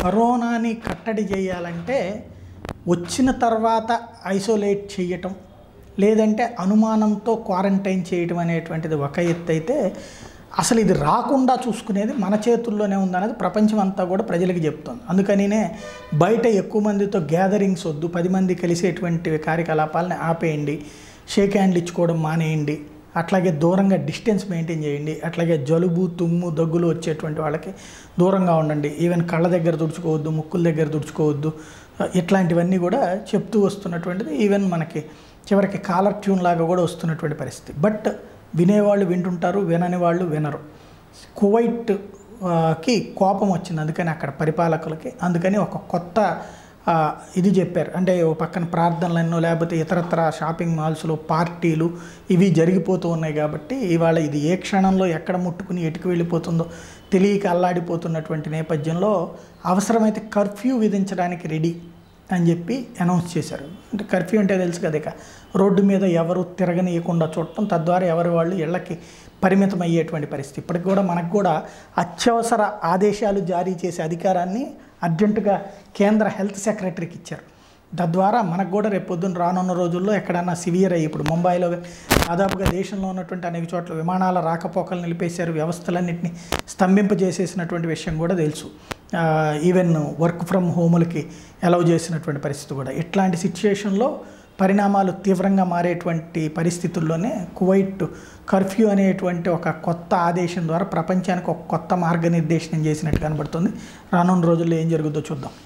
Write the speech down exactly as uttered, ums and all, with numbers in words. కరోనాని కట్టడి చేయాలంటే వచ్చిన తర్వాత ఐసోలేట్ చేయటం లేదంటే అనుమానంతో క్వారంటైన్ చేయటం అనేటువంటిది ఒక ఎత్తు అయితే, అసలు ఇది రాకుండా చూసుకునేది మన చేతుల్లోనే ఉందనేది ప్రపంచం అంతా కూడా ప్రజలకు చెప్తుంది. అందుకనినే బయట ఎక్కువ మందితో గ్యాదరింగ్స్ వద్దు, పది మంది కలిసేటువంటి కార్యకలాపాలని ఆపేయండి, షేక్ హ్యాండ్లు ఇచ్చుకోవడం మానేయండి, అట్లాగే దూరంగా డిస్టెన్స్ మెయింటైన్ చేయండి, అట్లాగే జలుబు తుమ్ము దగ్గులు వచ్చేటువంటి వాళ్ళకి దూరంగా ఉండండి, ఈవెన్ కళ్ళ దగ్గర తుడుచుకోవద్దు, ముక్కుల దగ్గర తుడుచుకోవద్దు, ఇట్లాంటివన్నీ కూడా చెప్తూ వస్తున్నటువంటిది. ఈవెన్ మనకి చివరికి కాలర్ ట్యూన్ లాగా కూడా వస్తున్నటువంటి పరిస్థితి. బట్ వినేవాళ్ళు వింటుంటారు, వినని వాళ్ళు వినరు. కువైట్కి కోపం వచ్చింది అందుకని అక్కడ పరిపాలకులకి, అందుకని ఒక కొత్త ఇది చెప్పారు. అంటే ఓ పక్కన ప్రార్థనలన్నో లేకపోతే ఇతరత్ర షాపింగ్ మాల్స్లో పార్టీలు ఇవి జరిగిపోతూ ఉన్నాయి కాబట్టి ఇవాళ ఇది ఏ క్షణంలో ఎక్కడ ముట్టుకుని ఎటుకు వెళ్ళిపోతుందో తెలియక అల్లాడిపోతున్నటువంటి నేపథ్యంలో అవసరమైతే కర్ఫ్యూ విధించడానికి రెడీ అని చెప్పి అనౌన్స్ చేశారు. అంటే కర్ఫ్యూ అంటే తెలుసు కదా, ఇక రోడ్డు మీద ఎవరు తిరగనీయకుండా చూడటం, తద్వారా ఎవరి వాళ్ళు ఇళ్ళకి పరిమితం అయ్యేటువంటి పరిస్థితి. ఇప్పటికి కూడా మనకు కూడా అత్యవసర ఆదేశాలు జారీ చేసే అధికారాన్ని అర్జెంటుగా కేంద్ర హెల్త్ సెక్రటరీకి ఇచ్చారు. తద్వారా మనకు కూడా రేపొద్దున రానున్న రోజుల్లో ఎక్కడన్నా సివియర్ అయ్యి, ఇప్పుడు ముంబైలో దాదాపుగా దేశంలో ఉన్నటువంటి అనేక చోట్ల విమానాల రాకపోకలు నిలిపేశారు, వ్యవస్థలన్నింటినీ స్తంభింపజేసేసినటువంటి విషయం కూడా తెలుసు. ఈవెన్ వర్క్ ఫ్రమ్ హోములకి అలౌ చేసినటువంటి పరిస్థితి కూడా. ఇట్లాంటి సిచ్యుయేషన్లో పరిణామాలు తీవ్రంగా మారేటువంటి పరిస్థితుల్లోనే కువైట్ కర్ఫ్యూ అనేటువంటి ఒక కొత్త ఆదేశం ద్వారా ప్రపంచానికి ఒక కొత్త మార్గనిర్దేశనం చేసినట్టు కనబడుతుంది. రానున్న రోజుల్లో ఏం జరుగుతుందో చూద్దాం.